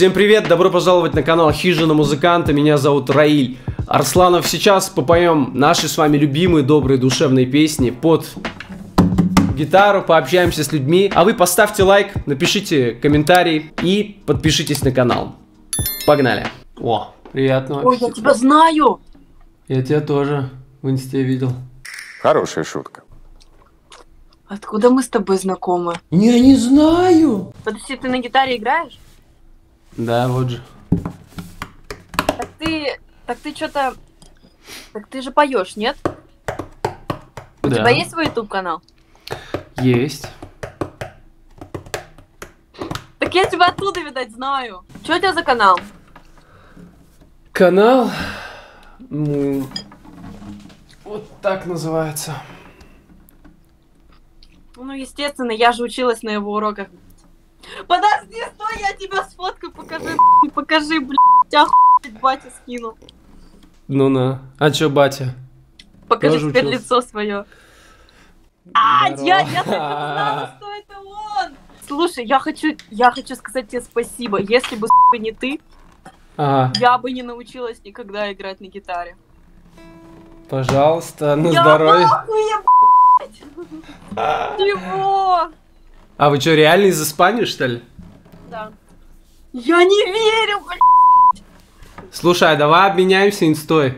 Всем привет, добро пожаловать на канал Хижина Музыканта, меня зовут Раиль Арсланов. Сейчас попоем наши с вами любимые добрые душевные песни под гитару, пообщаемся с людьми. А вы поставьте лайк, напишите комментарий и подпишитесь на канал. Погнали. О, приятного. Ой, я тебя знаю. Я тебя тоже в инсте видел. Хорошая шутка. Откуда мы с тобой знакомы? Я не знаю. Подожди, ты на гитаре играешь? Да, вот же. Так ты что-то... Так ты же поешь, нет? Да. У тебя есть свой YouTube-канал? Есть. Так я тебя оттуда, видать, знаю. Что у тебя за канал? Канал... Вот так называется. Ну, естественно, я же училась на его уроках. Подожди, стой, я тебя сфоткаю, покажи, блядь, охуеть, батя скинул. Ну на. А чё, батя? Покажи тоже теперь учился. Лицо свое. А, я только знала, что это он! Слушай, я хочу сказать тебе спасибо. Если бы, сука, не ты, я бы не научилась никогда играть на гитаре. Пожалуйста, на здоровье. Чего? А вы что, реально из Испании, что ли? Да. Я не верю, блядь! Слушай, давай обменяемся инстой.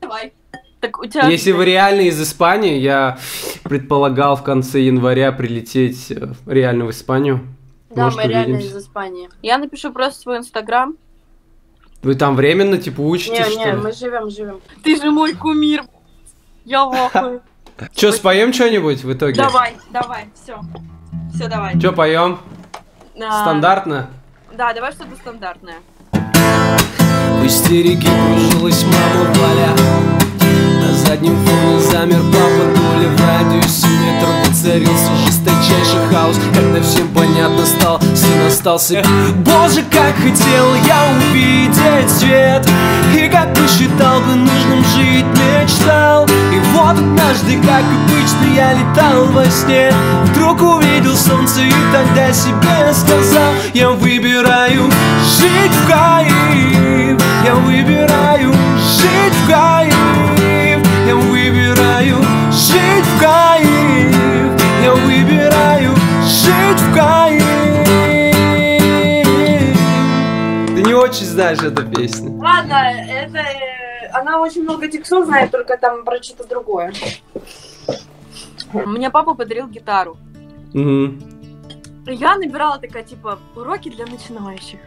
Давай. Так у тебя... Если вы реально из Испании, я предполагал в конце января прилететь реально в Испанию. Да, может, мы увидимся. Реально из Испании. Я напишу просто свой инстаграм. Вы там временно, типа, учитесь, что ли? Не, мы живем. Ты же мой кумир, блядь. Я в ахуе. Че, споем что-нибудь в итоге? Давай, все, давай. Че поем? Стандартно? Да, давай что-то стандартное. В истерике кружилась мама поля. На заднем фоне замер папа Толя. В радиусе метро воцарился жесточайший хаос. Когда всем понятно стал, сын остался. Боже, как хотел я увидеть свет. И как бы считал бы нужным жить, мечтал. И вот однажды, как обычно, я летал во сне. Вдруг увидел солнце и тогда себе сказал: я выбираю жить в Каире. Я выбираю жить в Каире. Я выбираю жить в Каире. Я выбираю жить в Каире. Ты не очень знаешь эту песню. Ладно, это... Она очень много текстов знает, только там про что-то другое. Мне папа подарил гитару. Я набирала такая, типа, уроки для начинающих.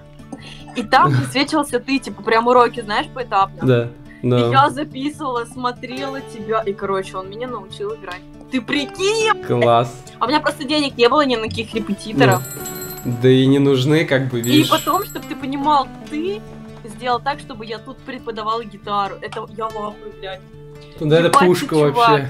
И там высвечивался ты, типа, прям уроки, знаешь, поэтапно. Да. И я записывала, смотрела тебя, и, короче, он меня научил играть. Ты прикинь! Класс! А у меня просто денег не было ни на каких репетиторов. Да и не нужны, как бы, видишь. И потом, чтобы ты понимал, ты... Сделал так, чтобы я тут преподавала гитару. Это я лапаю, блядь. Да это пушка вообще.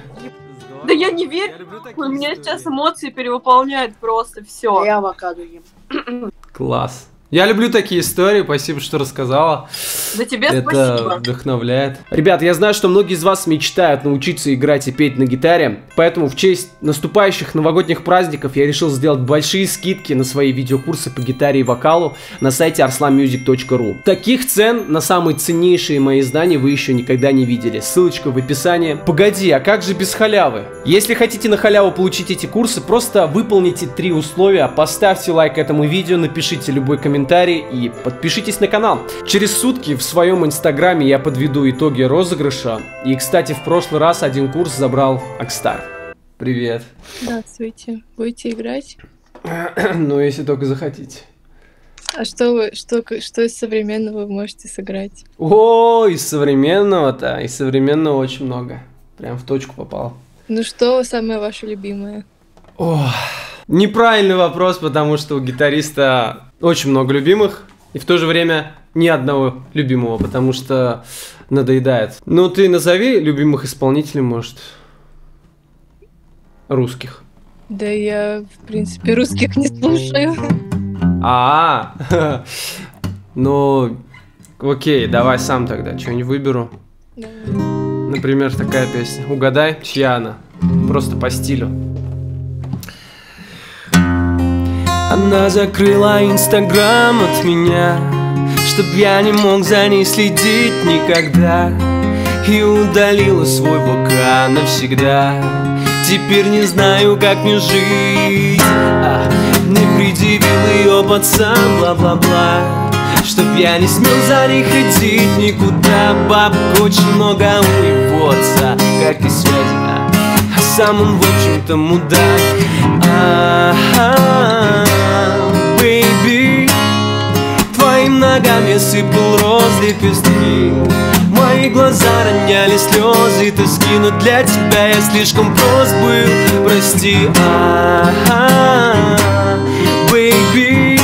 Да я не верю. У меня сейчас эмоции перевыполняют просто все. Я авокадо ем. Класс. Я люблю такие истории, спасибо, что рассказала. За тебя спасибо. Это вдохновляет. Ребят, я знаю, что многие из вас мечтают научиться играть и петь на гитаре, поэтому в честь наступающих новогодних праздников я решил сделать большие скидки на свои видеокурсы по гитаре и вокалу на сайте arslanmusic.ru. Таких цен на самые ценнейшие мои знания вы еще никогда не видели. Ссылочка в описании. Погоди, а как же без халявы? Если хотите на халяву получить эти курсы, просто выполните 3 условия, поставьте лайк этому видео, напишите любой комментарий и подпишитесь на канал. Через сутки в своем инстаграме я подведу итоги розыгрыша. И, кстати, в прошлый раз один курс забрал Акстар. Привет. Здравствуйте. Будете играть? Ну, если только захотите. А что из современного вы можете сыграть? О, из современного-то? Из современного очень много. Прям в точку попал. Ну, что самое ваше любимое? О, неправильный вопрос, потому что у гитариста... Очень много любимых, и в то же время ни одного любимого, потому что надоедает. Ну, ты назови любимых исполнителей, может, русских. Да я, в принципе, русских не слушаю. Ну, окей, давай сам тогда что-нибудь выберу. Например, такая песня. Угадай, чья она. Просто по стилю. Она закрыла Инстаграм от меня, чтоб я не мог за ней следить никогда, и удалила свой ВК навсегда. Теперь не знаю, как мне жить. Мне предъявил ее пацан, бла-бла-бла, чтоб я не смел за ней ходить никуда. Бабка очень много у него отца, как и связи, а сам он, в общем-то, мудак. Бэйби, твоим ногам я сыпал роз, лепестки, мои глаза роняли слезы тоски, но для тебя я слишком прост был, прости. Бэйби,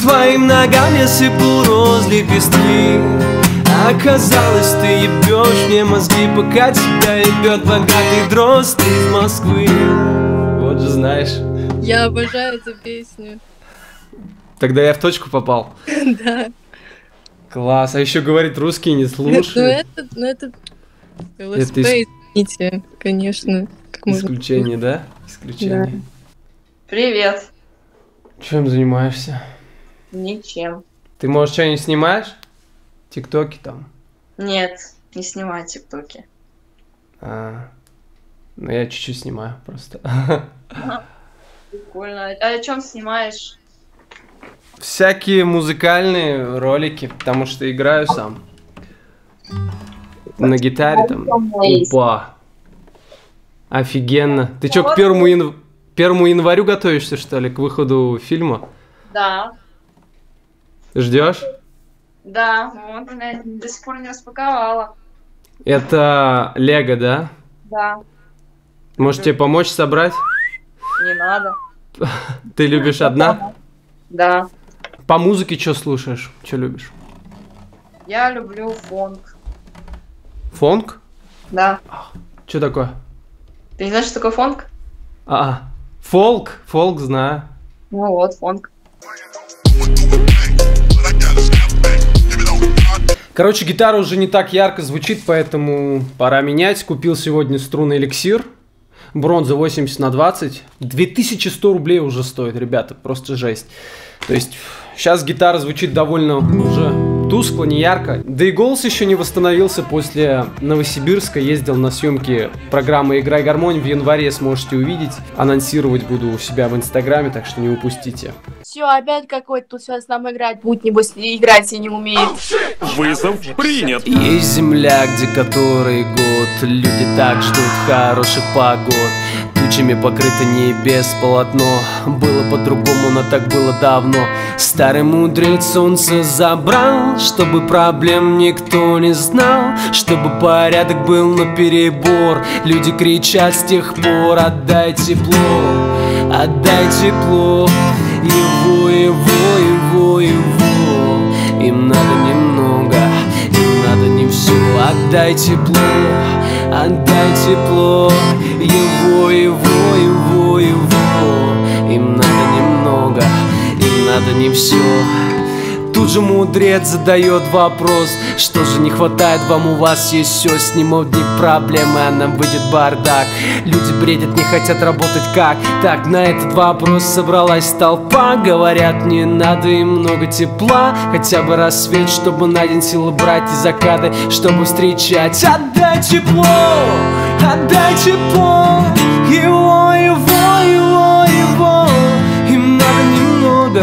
твоим ногам я сыпал роз, лепестки, оказалось, ты ебешь мне мозги, пока тебя ебет богатый дрозд из Москвы. Вот же знаешь. Я обожаю эту песню. Тогда я в точку попал. Да. Класс, а еще говорит русский не слушает. Ну это извините, конечно. Исключение, да? Исключение. Привет. Чем занимаешься? Ничем. Ты, может, что-нибудь снимаешь? Тиктоки там? Нет, не снимаю тиктоки. Ну я чуть-чуть снимаю просто. Прикольно. А о чем снимаешь? Всякие музыкальные ролики, потому что играю сам. На гитаре там. Опа. Офигенно. Ты что, к 1 январю готовишься, что ли, к выходу фильма? Да. Ждешь? Да, вот, блядь, до сих пор не распаковала. Это Лего, да? Да. Может, тебе помочь собрать? Не надо. Ты любишь одна? Да. По музыке что слушаешь? Что любишь? Я люблю фонг. Фонг? Да. Что такое? Ты не знаешь, что такое фонг? Фолк? Фолк знаю. Ну вот, фонг. Короче, гитара уже не так ярко звучит, поэтому пора менять. Купил сегодня струнный эликсир. Бронза 80×20. 2100 рублей уже стоит, ребята, просто жесть. То есть сейчас гитара звучит довольно уже тускло, не ярко. Да и голос еще не восстановился после Новосибирска. Ездил на съемки программы «Играй гармонь». В январе сможете увидеть. Анонсировать буду у себя в Инстаграме, так что не упустите. Все, опять какой-то тут сейчас нам играть будет, небось, играть и не умеет. Вызов принят. Есть земля, где который год люди так ждут хороших погод. Тучами покрыто небес полотно. Было по-другому, но так было давно. Старый мудрец солнце забрал, чтобы проблем никто не знал, чтобы порядок был наперебор. Люди кричат с тех пор: отдай тепло, отдай тепло. Его, его, его, его. Им надо немного, им надо не все. Отдай тепло, отдай тепло. Его, его, его, его. Им надо немного, им надо не все. Тут же мудрец задает вопрос: что же не хватает вам, у вас есть все, снимут дни проблемы, а нам выйдет бардак. Люди бредят, не хотят работать как? Так, на этот вопрос собралась толпа. Говорят, не надо им много тепла, хотя бы рассвет, чтобы на день силы брать и закаты, чтобы встречать. Отдай тепло, отдай тепло. Его, его, его, его. Им надо немного,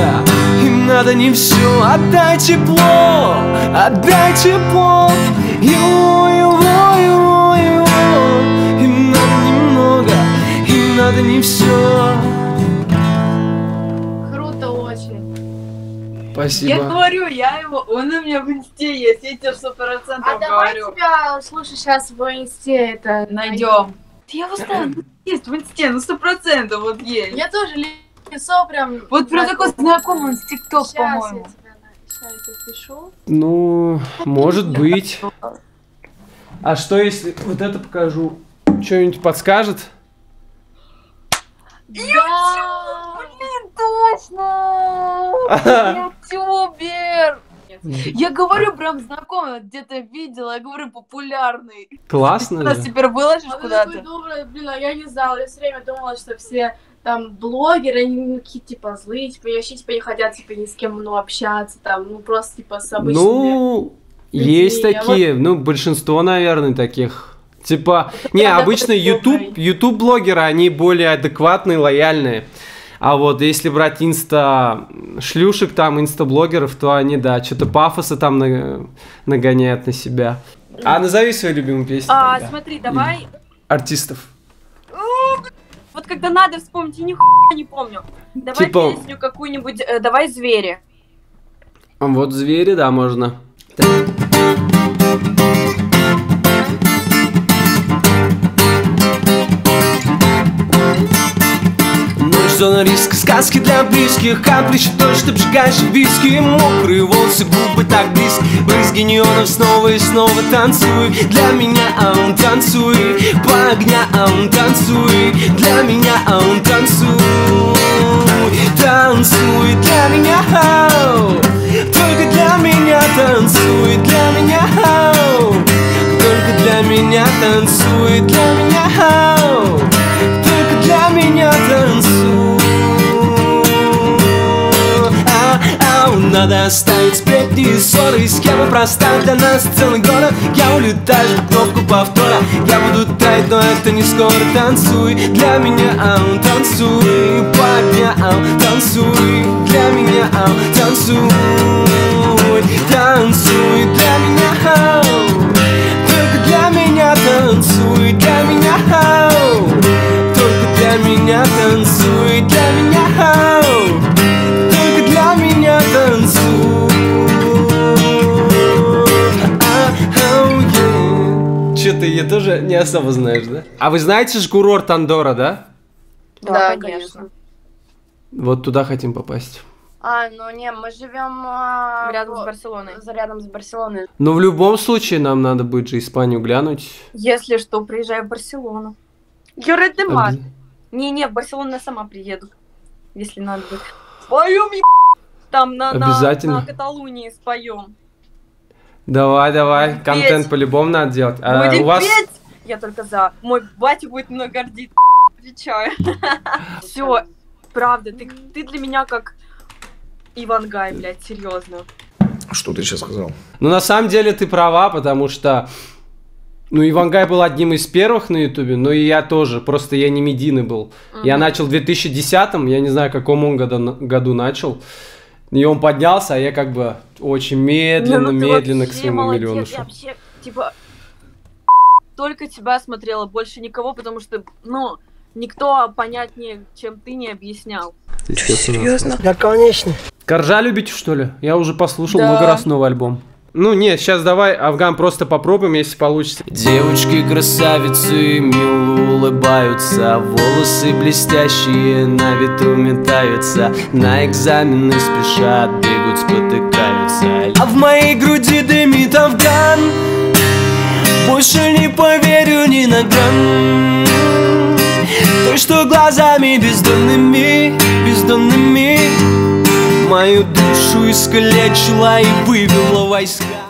надо не все. Отдай тепло, отдай тепло. Его, его, его, его. Им надо немного, им надо не все. Круто очень. Спасибо. Я говорю, я его, он у меня в инсте есть, я тебе 100% говорю. Давай тебя, слушай, сейчас в инсте это найдем. Я его знаю, есть в инсте, ну 100% вот есть. Я тоже прям, вот про такой знакомый с ТикТок, по-моему. Ну, может быть. А что если вот это покажу? Что-нибудь подскажет? Да! Блин, точно! Ютубер! Я говорю, прям знакомый, где-то видела, я говорю, популярный. Классно. Ты нас теперь выложишь куда-то? Блин, я не знала, я все время думала, что все там блогеры, они какие-то типа злые, типа они вообще типа не хотят типа ни с кем общаться, там, ну просто типа с обычными. Ну, есть такие, ну большинство, наверное, таких. Типа, не, обычно YouTube-блогеры, они более адекватные, лояльные. А вот если брать инста-шлюшек, там, инста-блогеров, то они, да, что-то пафоса там нагоняют на себя. А назови свою любимую песню. А, тогда. Смотри, давай... И артистов. Вот когда надо вспомнить, я нихуя не помню. Давай типа... песню какую-нибудь, давай «Звери». Вот «Звери», да, можно. Зона риска, сказки для близких, капли, то, что обжигаешь виски, мокрые волосы, губы так близко, брызги неонов снова и снова. Танцуй для меня, танцуй по огням, танцуй для меня, танцуй, танцуй для меня, только для меня, танцуй для меня, только для меня, танцуй для меня, только для меня, танцуй. Надо оставить сплетни и ссоры, схема проста для нас целый город. Я улетаю, жму кнопку повтора, я буду таять, но это не скоро. Танцуй для меня, танцуй по дням, танцуй для меня, танцуй, танцуй для меня, только для меня, танцуй для меня, только для меня, танцуй для меня. Че ты ее тоже не особо знаешь, да? А вы знаете же курорт Андора, да? Да, конечно. Вот туда хотим попасть. А, ну не, мы живем рядом с Барселоной. Рядом с Барселоной. Но в любом случае нам надо будет же Испанию глянуть. Если что, приезжай в Барселону. Юридемар. Не, в Барселону я сама приеду. Если надо будет. Споем, там на Каталунии споем. Давай, будем контент по-любому надо делать. А у вас... петь? Я только за. Мой батя будет мной гордиться, отвечаю. Все, правда, ты для меня как Ивангай, блядь, серьезно. Что ты сейчас сказал? Ну, на самом деле, ты права, потому что... Ну, Ивангай был одним из первых на ютубе, но и я тоже, просто я не медийный был. Я начал в 2010-м, я не знаю, в каком он году начал. И он поднялся, а я как бы очень медленно к своему молодец, миллиону шел. Я вообще, типа, только тебя смотрела, больше никого, потому что, ну, никто понятнее, чем ты, не объяснял. Серьезно? Да, конечно. Коржа любите, что ли? Я уже послушал много раз новый альбом. Ну, нет, сейчас давай Афган просто попробуем, если получится. Девочки-красавицы мило улыбаются, волосы блестящие на ветру метаются, на экзамены спешат, бегут, спотыкаются. А в моей груди дымит Афган, больше не поверю ни на грамм. То, что глазами бездонными мою душу искалечила и вывела войска.